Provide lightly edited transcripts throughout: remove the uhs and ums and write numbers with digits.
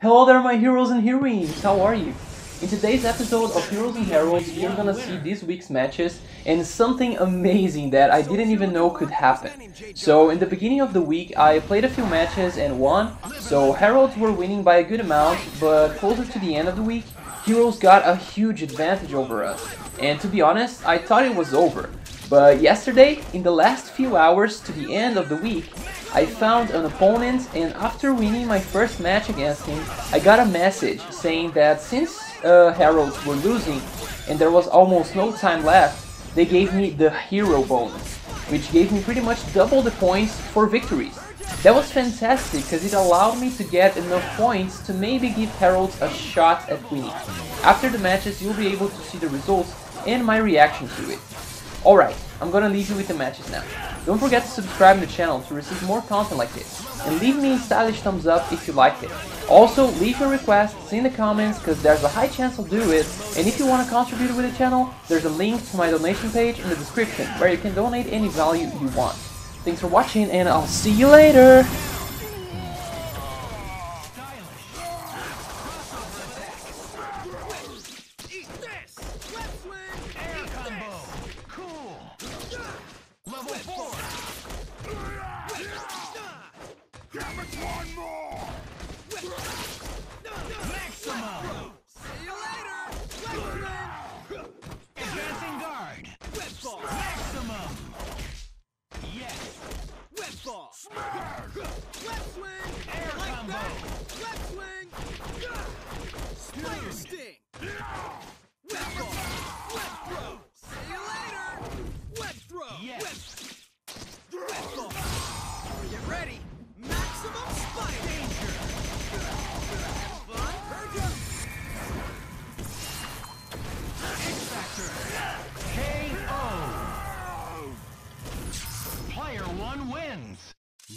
Hello there my heroes and heroines, how are you? In today's episode of Heroes and Heralds, you're gonna see this week's matches and something amazing that I didn't even know could happen. So in the beginning of the week I played a few matches and won, so Heralds were winning by a good amount, but closer to the end of the week, Heroes got a huge advantage over us. And to be honest, I thought it was over. But yesterday, in the last few hours to the end of the week, I found an opponent, and after winning my first match against him, I got a message saying that since Heralds were losing and there was almost no time left, they gave me the hero bonus, which gave me pretty much double the points for victories. That was fantastic because it allowed me to get enough points to maybe give Heralds a shot at winning. After the matches, you'll be able to see the results and my reaction to it. Alright, I'm gonna leave you with the matches now. Don't forget to subscribe to the channel to receive more content like this, and leave me a stylish thumbs up if you liked it. Also, leave your requests in the comments because there's a high chance I'll do it, and if you want to contribute with the channel, there's a link to my donation page in the description where you can donate any value you want. Thanks for watching and I'll see you later!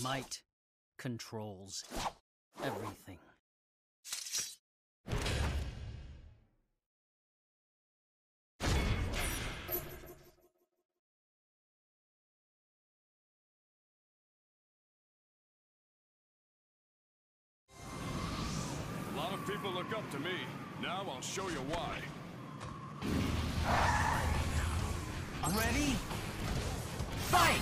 Might controls everything. A lot of people look up to me. Now I'll show you why. Ready? Fight!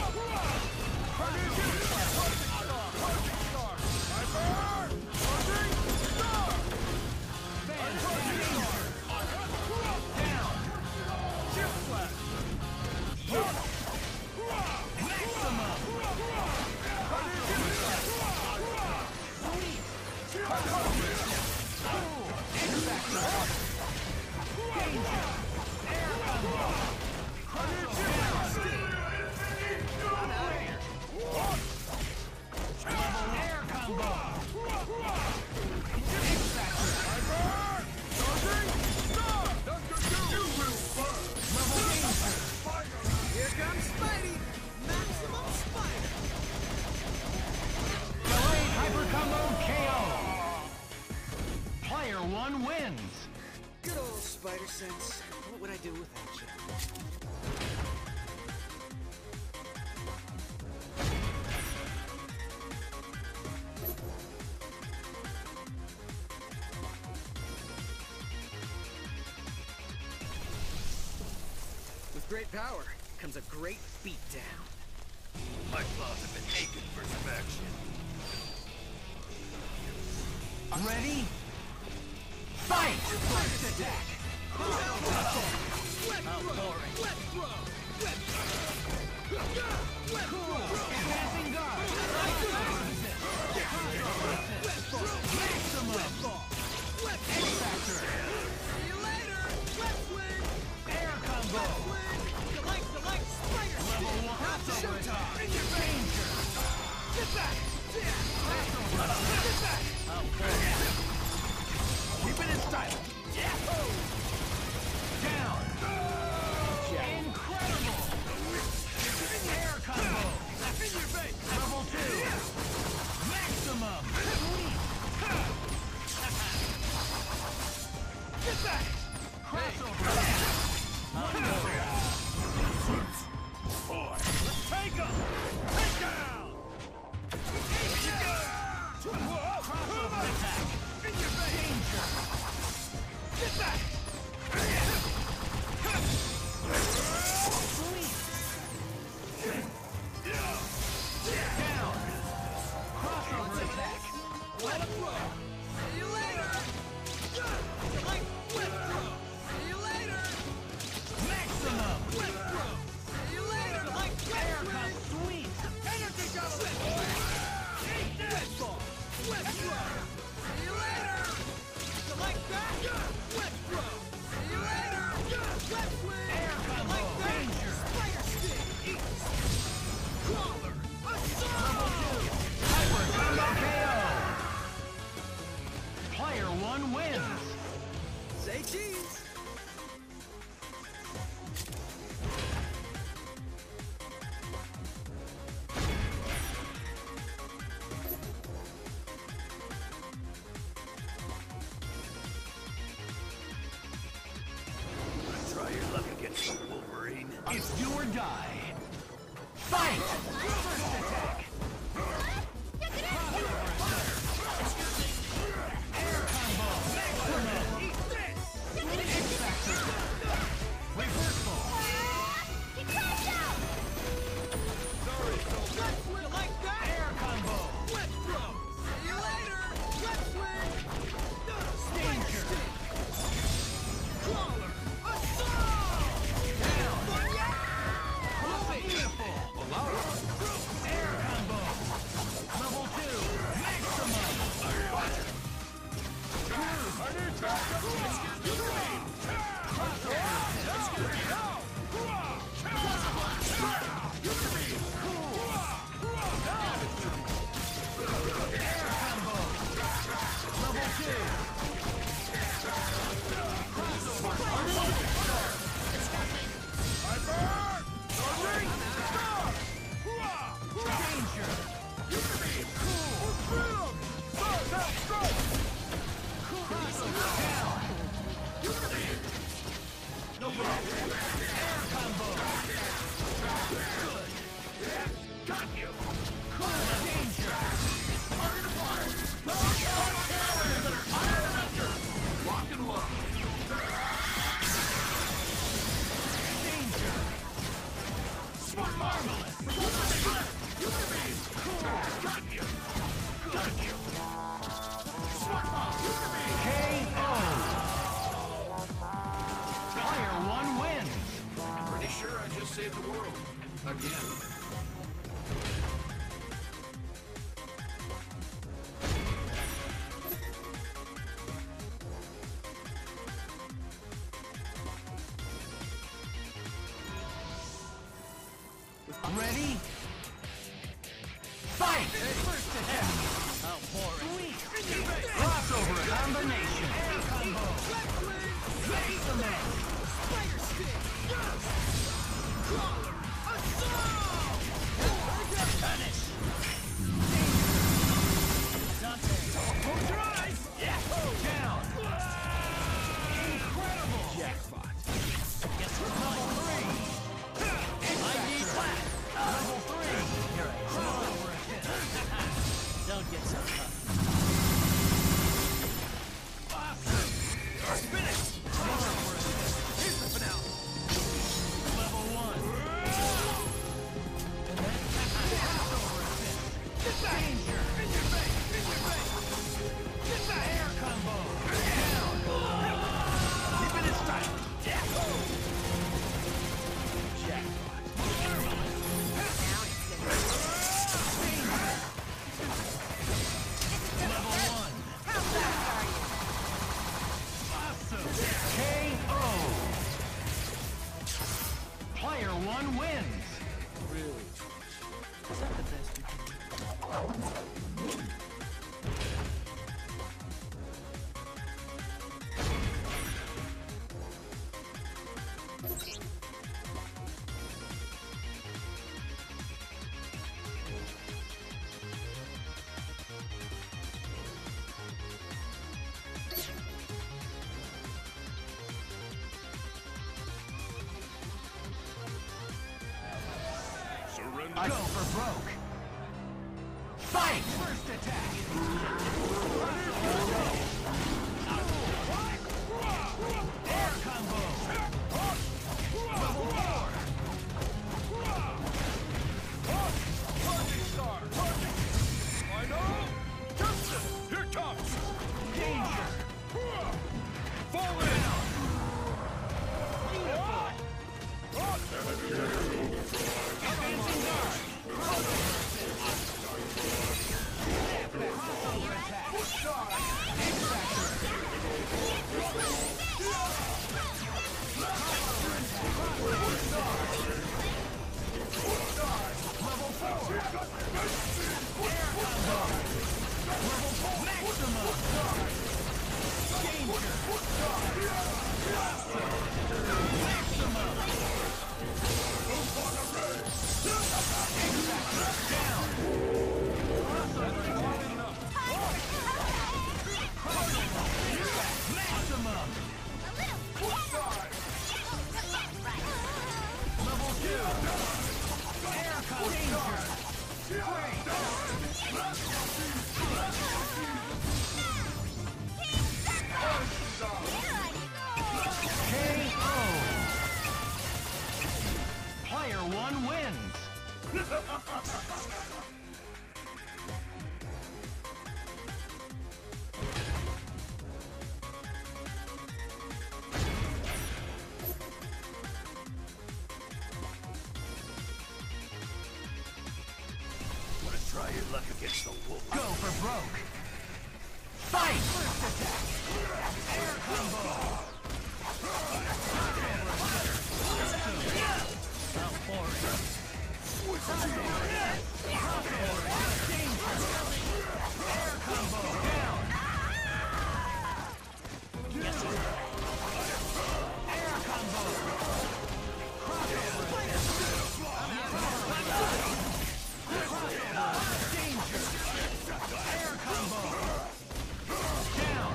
Sense. What would I do without you? With great power comes a great beatdown. My claws have been aching for some action. Ready? Fight! First attack! Keep it in style. Down. Incredible. Air combo. Up in your face. one wins. Say cheese. Try your luck against you, Wolverine. It's do or die. Fight! Save the world again. I go for broke. Fight! First attack! Air combo! Level 4! Punching star! I know! Justin! Here comes! Danger! Fall down! Beautiful! Level 4! Maximum! luck against the wolf. Go for broke. Fight! First attack. Air combo. Air combo down. Yes, sir. Air combo. Crossover. Danger! Air combo! Down!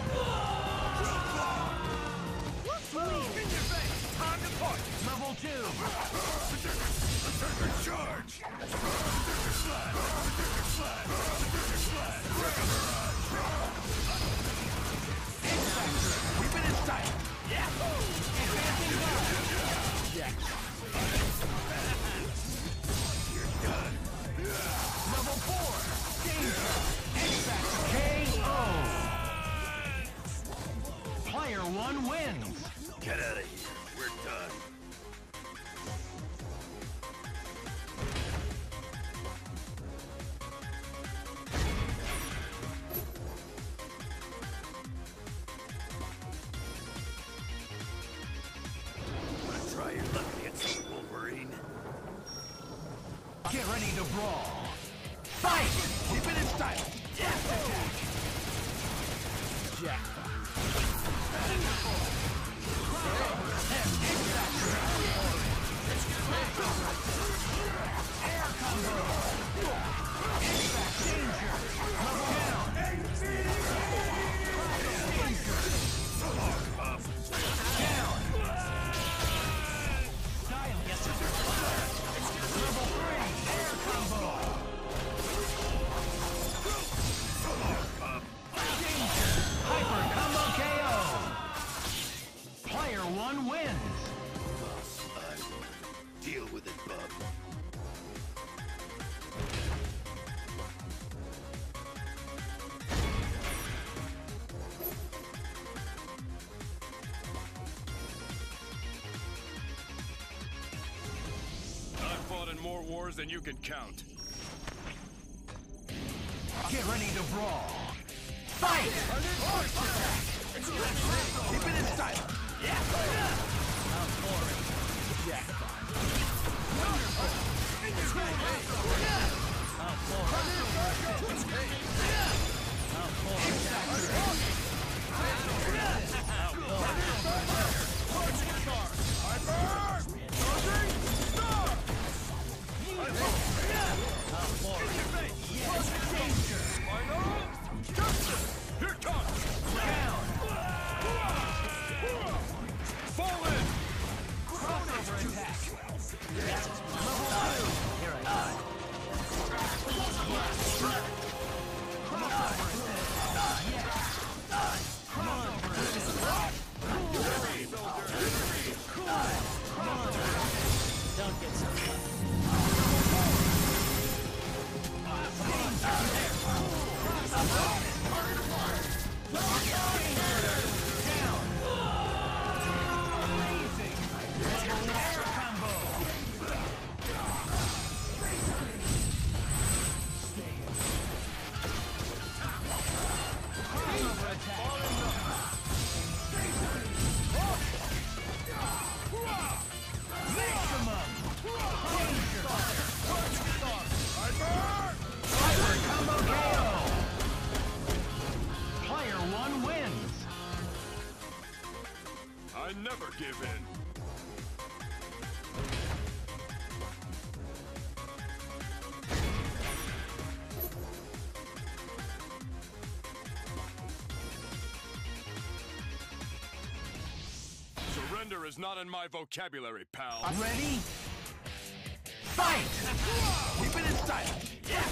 What's move? In your face! Time to point! Level 2! Charge! Slide! Slide! Slide! We've been inside! Yahoo! Advancing guard! You're done! Level 4! Danger! X-Factor KO! Player 1 wins! Get out of here. We're done. Wanna try your luck against the Wolverine? Get ready to brawl! Fight! Keep it in style! Yes! Jack! Air combo! Danger! Level down! Danger! Up! Down! Style! Yes, sir! Level 3! Air combo! Hyper combo KO! Player 1 wins! I will deal with it, bub. I've fought in more wars than you can count. Get ready to brawl! Fight! Keep it in style! Yeah! I'm boring. Jackpot. Wonderful! I'm boring. I'm boring. I'm boring. I'm boring. Justice! Here comes! Down! Fall in! Crossover attack! Yes. Level 2! Here I come! Crossover attack! Yes! Crossover attack! Crossover attack! Don't get so close! Danger! Down! Amazing! Air combo! Crossover attack! Maximum! Danger! Hyper combo KO! One wins. I never give in. Surrender is not in my vocabulary, pal. Ready? Fight! Keep it in style. Yes.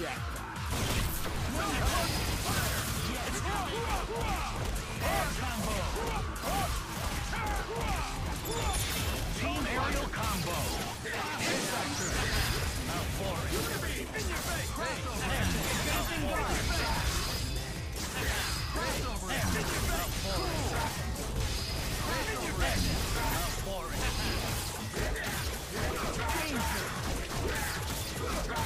Jack. Air combo! Team aerial combo! Infector! Mount Forest! You're gonna be in your face! Crossover! Advancing guard! Crossover! Mount Forest! Crossover! Mount Forest! Danger!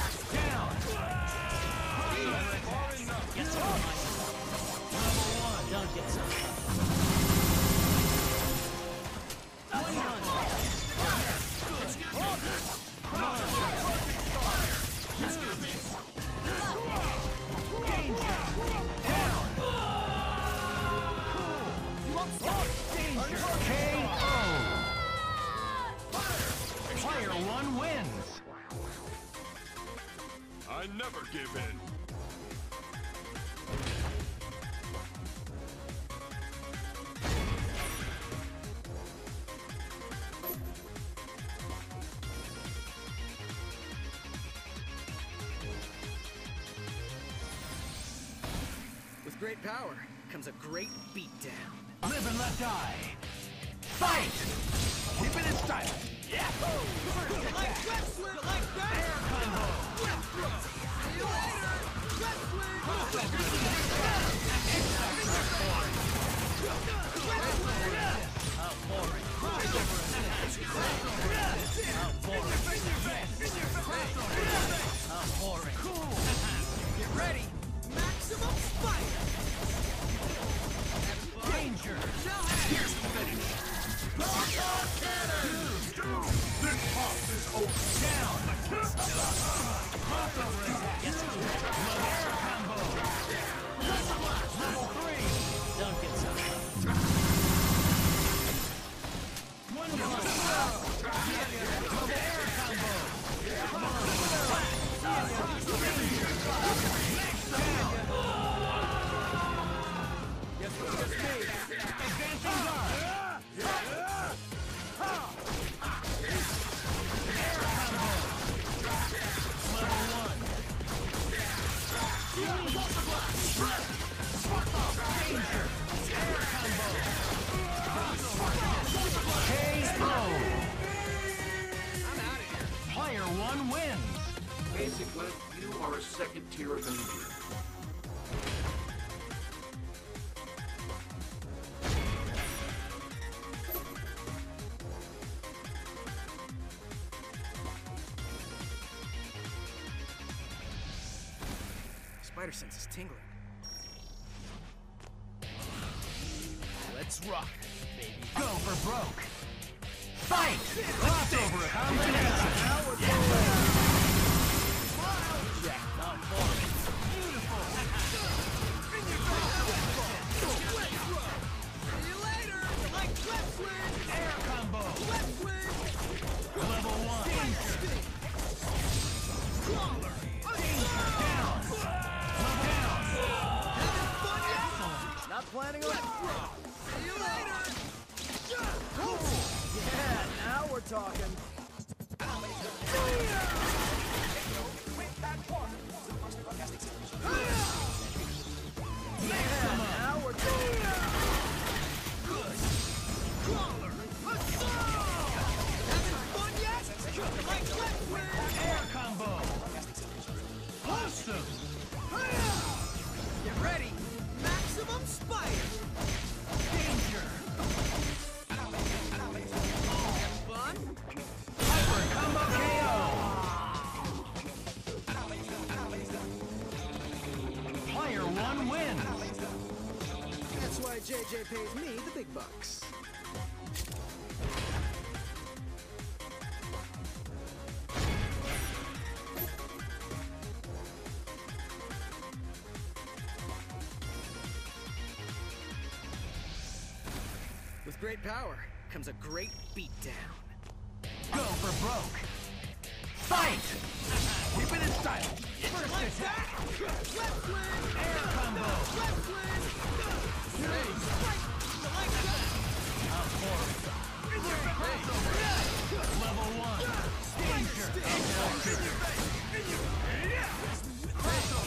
I never give in. With great power comes a great beatdown. Live and let die. Fight! Keep it in style. Yeah! First attack. Like that. Air combo. How boring. Cool. Get ready. Maximum fire. Danger. Here's the finish. Knock on cannon. This boss is over. Down. Basically, you are a second tier of Avenger. Spider sense is tingling. Let's rock, baby. Go for broke. Fight! Crossover combination. Yeah. Planning on see you later. Cool. Yeah, now we're talking. JJ pays me the big bucks. With great power comes a great beatdown. Go for broke. Fight! Keep it in style. First attack. Left wing. Air combo. Left wing. Hey. Like that. Level 1. Danger.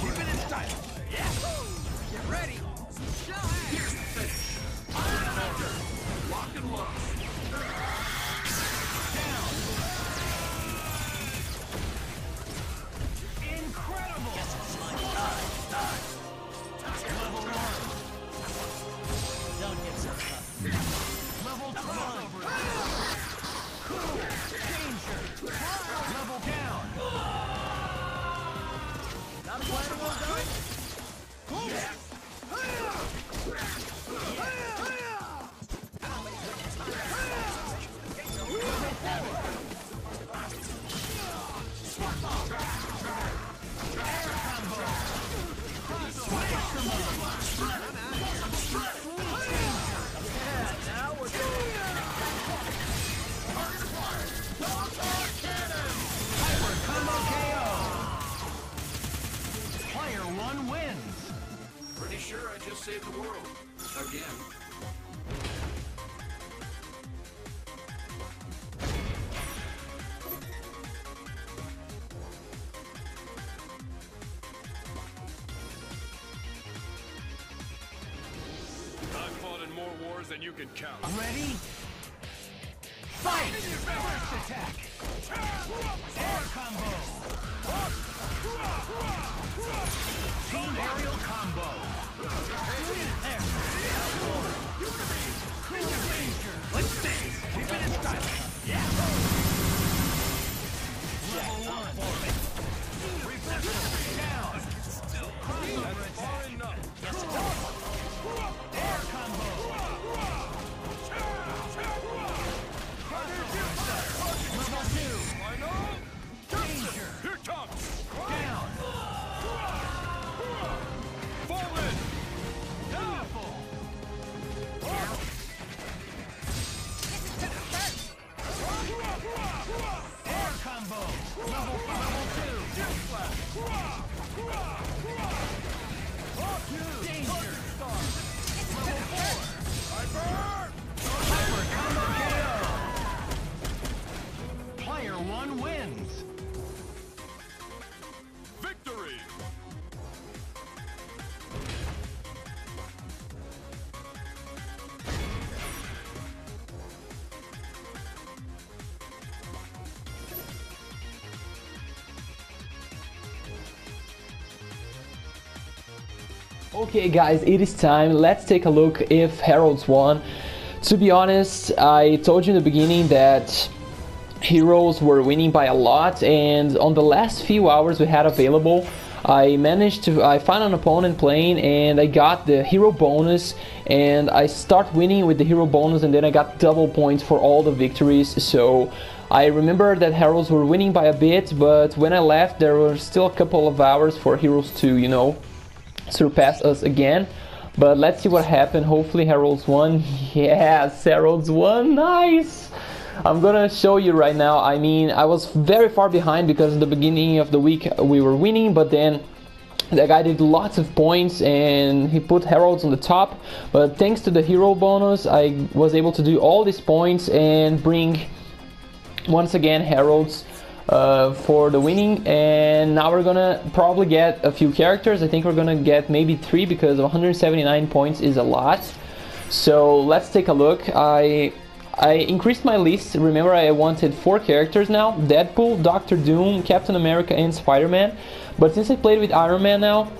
Keep it in style. Yeah. Get ready. Here's the finish. Lock and lock. Down. Incredible. Die. sure I just saved the world. Again. I've fought in more wars than you can count. Ready? Fight! First attack! Air combo! Team aerial combo! Let's stay! Keep it in style! Yeah! Level 1 forming! Reflection down! Crossover attack! Air combo! Level 2! I know! Danger! Here comes! Down! Fall in! Beautiful! Air combo! Level 2! Flash! Danger! Level 4! I burn! Hyper combo KO! Player 1 wins! Victory! Okay guys, it is time. Let's take a look if Heralds won. To be honest, I told you in the beginning that Heroes were winning by a lot, and on the last few hours we had available, I found an opponent playing and I got the hero bonus, and I start winning with the hero bonus, and then I got double points for all the victories. So I remember that Heralds were winning by a bit, but when I left there were still a couple of hours for Heroes to, you know, surpass us again. But let's see what happened. Hopefully Heralds won. Yes, Heralds won. Nice. I'm gonna show you right now. I mean, I was very far behind because in the beginning of the week we were winning, but then the guy did lots of points and he put Heralds on the top. But thanks to the hero bonus, I was able to do all these points and bring once again Heralds for the winning. And now we're gonna probably get a few characters. I think we're gonna get maybe 3 because 179 points is a lot. So let's take a look. I increased my list. Remember, I wanted 4 characters now: Deadpool, Doctor Doom, Captain America and Spider-Man. But since I played with Iron Man now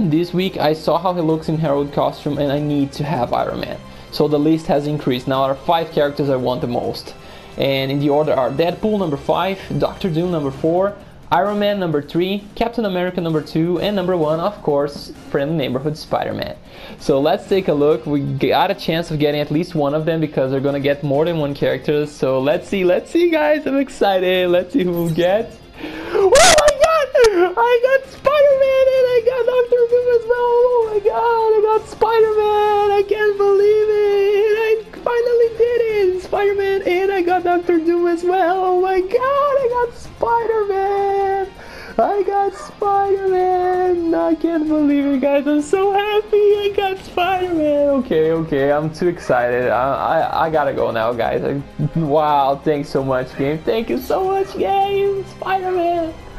this week, I saw how he looks in Herald costume and I need to have Iron Man. So the list has increased. Now there are 5 characters I want the most. And in the order are Deadpool number 5, Doctor Doom number 4, Iron Man number 3, Captain America number 2, and number 1, of course, friendly neighborhood Spider-Man. So let's take a look. We got a chance of getting at least one of them because they're gonna get more than 1 character. So let's see guys, I'm excited. Let's see who we get. Oh my god! I got Spider-Man and I got Doctor Doom as well. Oh my god, I got Spider-Man. I can't believe it. I finally did it. Spider-Man and I got Doctor Doom as well. Oh my god, I got Spider-Man. I got Spider-Man. I can't believe it, guys. I'm so happy I got Spider-Man. Okay, I'm too excited. I gotta go now, guys. Wow, thanks so much, game. Thank you so much, game. Spider-Man.